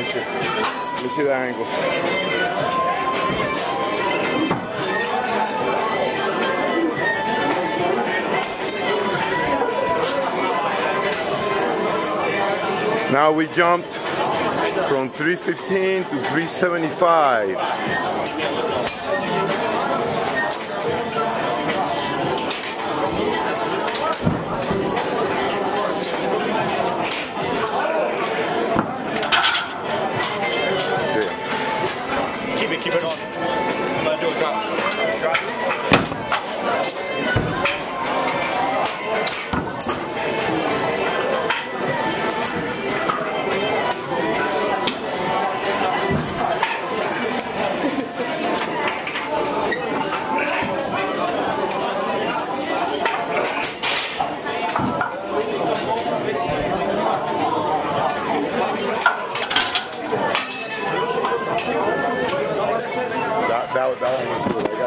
Let me see the angle. Now we jumped from 315 to 375. Okay. Keep it on. I'm gonna do a drop. That one was good.